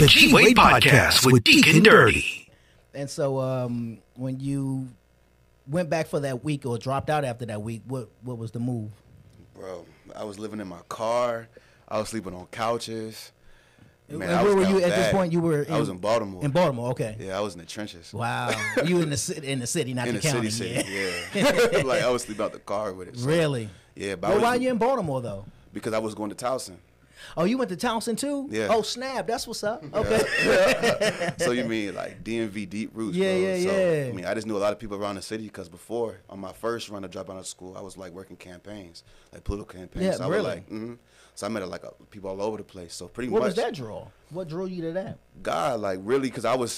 The G-Wade Podcast with Deacon Dirty. And so when you went back for that week or dropped out after that week, what was the move? Bro, I was living in my car. I was sleeping on couches. Man, and where were you at this point? You were in, I was in Baltimore. In Baltimore, okay. Yeah, I was in the trenches. Wow. You in the city, not in the county. In the city, yeah. Like, I would sleep out the car with it. So. Really? Yeah. But well, why are you in Baltimore, though? Because I was going to Towson. Oh, you went to Towson, too? Yeah. Oh, snap. That's what's up. Okay. Yeah. So you mean, like, DMV deep roots, yeah, bro. Yeah, so, yeah. I mean, I just knew a lot of people around the city because before, on my first run to drop out of school, I was, like, working campaigns, like political campaigns. Yeah, so really? I was like, So I met like people all over the place. So pretty much. What was that draw? What drew you to that? God, like really, because I was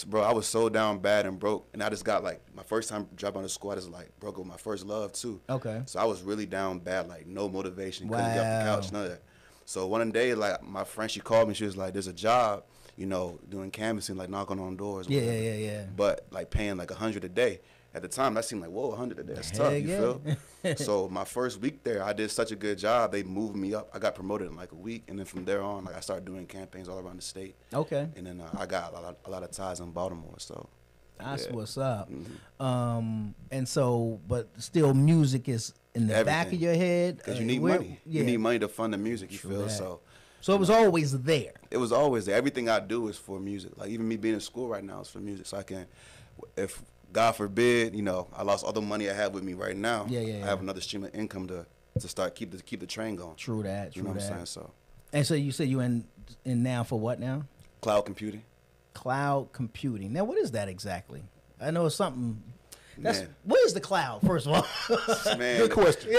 so down bad and broke. And I just got like, my first time dropping out of school, I just like broke with my first love too. Okay. So I was really down bad, like no motivation. Wow. Couldn't get off the couch, none of that. So one day, like my friend, she called me. She was like, there's a job, you know, doing canvassing, like knocking on doors. Yeah, whatever. Yeah. But like paying like $100 a day. At the time, that seemed like, whoa, $100 a day. That's tough, you feel? So my first week there, I did such a good job. They moved me up. I got promoted in like a week. And then from there on, like I started doing campaigns all around the state. Okay. And then I got a lot of ties in Baltimore, so. That's what's up. Mm-hmm. And so, but still music is in the back of your head. Because you need money. Yeah. You need money to fund the music, you feel? So it was always there. It was always there. Everything I do is for music. Like even me being in school right now is for music. So I can, if God forbid, you know, I lost all the money I have with me right now. Yeah. I have another stream of income to start keep the train going. True that. You know what I'm saying? So. And so you said you in now for what now? Cloud computing. Cloud computing. Now, what is that exactly? I know it's something. That's, what is the cloud, first of all? Man. Good question.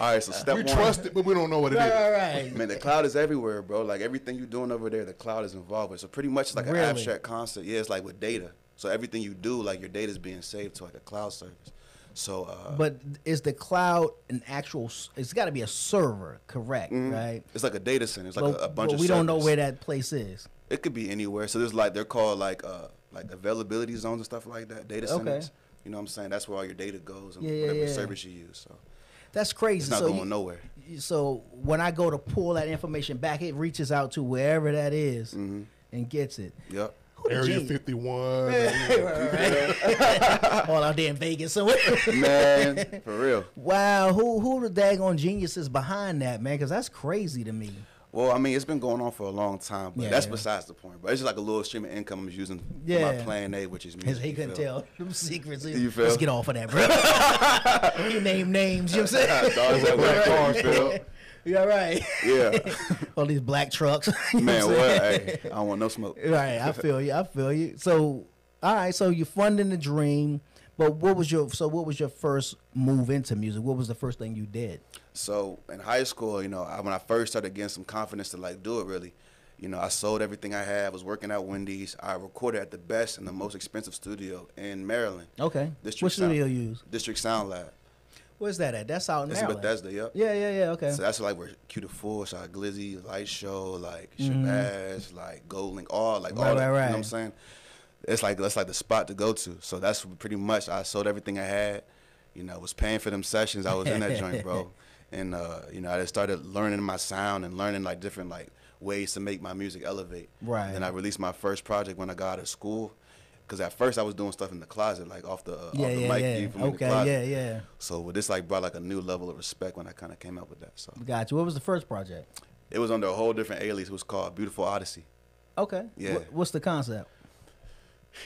All right, so step one. We trust it, but we don't know what it is. All right. Man, the cloud is everywhere, bro. Like everything you're doing over there, the cloud is involved with. So pretty much like an abstract concept. Yeah, it's like with data. So everything you do, like your data is being saved to like a cloud service. So, but is the cloud an actual? It's got to be a server, correct? Mm-hmm. Right? It's like a data center. It's like a bunch of. We don't know where that place is. It could be anywhere. So there's like they're called like availability zones and stuff like that. Data centers. You know what I'm saying? That's where all your data goes and whatever service you use. So that's crazy. It's not going nowhere. So when I go to pull that information back, it reaches out to wherever that is and gets it. Yep. Area 51. Right. All out there in Vegas somewhere. Man, for real. Wow, who the daggone geniuses behind that, man? Because that's crazy to me. Well, I mean, it's been going on for a long time, but that's besides the point. But it's just like a little stream of income I'm using for my plan A, which is music. He couldn't tell them secrets. You feel? Let's get off of that, bro. You name names, you know what I'm saying? Yeah, right. Yeah. All these black trucks. Man, what? Hey, I don't want no smoke. Right, I feel you. So, all right, so you're funding the dream, but what was your first move into music? What was the first thing you did? So, in high school, you know, when I first started getting some confidence to, like, do it really, you know, I sold everything I had. I was working at Wendy's. I recorded at the best and the most expensive studio in Maryland. Okay. What studio you use? District Sound Lab. Where's that at? That's out in Maryland. That's Bethesda, yep. Yeah, okay. So that's like where Q the Full, Shot Glizzy, Light Show, like Shabazz, like Gold Link, all that, you know what I'm saying? It's like, that's like the spot to go to. So that's pretty much, I sold everything I had, you know, was paying for them sessions. I was in that joint, bro. And, you know, I just started learning my sound and learning like different like ways to make my music elevate. Right. And then I released my first project when I got out of school. Because at first I was doing stuff in the closet, like off the mic. From the closet. Yeah. So this like brought like a new level of respect when I kind of came up with that. So. Gotcha. What was the first project? It was under a whole different alias. It was called Beautiful Odyssey. Okay. Yeah. What's the concept?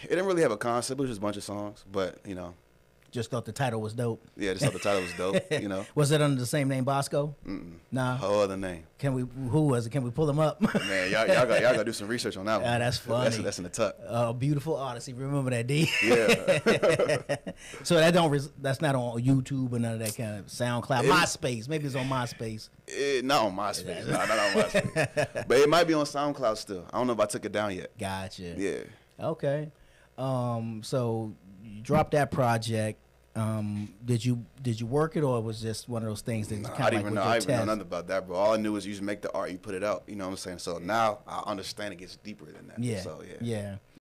It didn't really have a concept. It was just a bunch of songs, but you know. Just thought the title was dope. Yeah, just thought the title was dope, you know. Was it under the same name, Bosco? Nah. Whole other name. Who was it? Can we pull them up? Man, y'all got to do some research on that one. That's funny. That's in the tuck. Beautiful Odyssey. Remember that, D? Yeah. So that's not on YouTube or none of that kind of SoundCloud. MySpace. Maybe it's on MySpace. Not on MySpace. No, not on MySpace. But it might be on SoundCloud still. I don't know if I took it down yet. Gotcha. Yeah. Okay. So... You dropped that project. Did you work it, or it was just one of those things that you kind of like with your test? I didn't know nothing about that, bro. All I knew is you just make the art, you put it out. You know what I'm saying? So now I understand it gets deeper than that. Yeah. So, yeah.